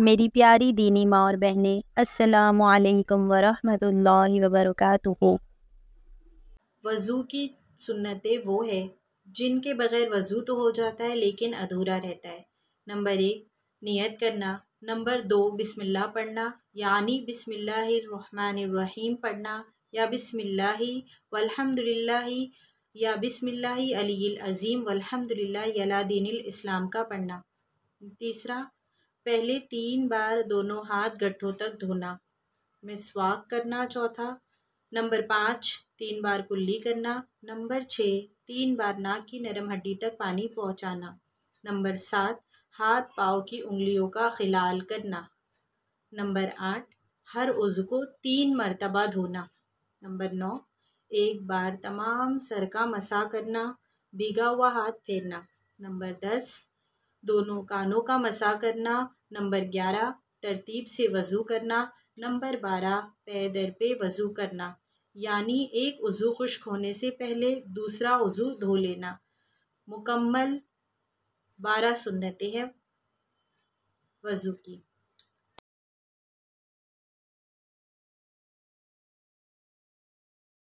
मेरी प्यारी दीनी माँ और बहनें, अस्सलामु अलैकुम वरहमतुल्लाहि वबरकातुहू। वज़ू की सुन्नतें वो है जिनके बग़ैर वज़ू तो हो जाता है लेकिन अधूरा रहता है। नंबर 1 नियत करना, नंबर 2 बिस्मिल्लाह पढ़ना यानी बिस्मिल्लाहिर्रहमानिर्रहीम पढ़ना या बिस्मिल्लाहि वल्हम्दुलिल्लाहि या बिस्मिल्लाहि अलियिल अज़ीम वल्हम्दुलिल्लाहि अला दीनिल इस्लाम का पढ़ना। तीसरा, पहले 3 बार दोनों हाथ गट्ठों तक धोना, मिसवाक करना। चौथा, नंबर 5 3 बार कुल्ली करना, नंबर 6 3 बार नाक की नरम हड्डी तक पानी पहुंचाना, नंबर 7 हाथ पाँव की उंगलियों का खिलाल करना, नंबर 8 हर उज़्व को 3 मरतबा धोना, नंबर 9 एक बार तमाम सर का मसा करना, भीगा हुआ हाथ फेरना, नंबर 10 दोनों कानों का मसा करना, नंबर 11 तरतीब से वज़ू करना, नंबर 12 पे दर पे वज़ू करना यानी एक वज़ू खुश्क होने से पहले दूसरा वज़ू धो लेना। मुकम्मल 12 सुन्नतें हैं वज़ू की।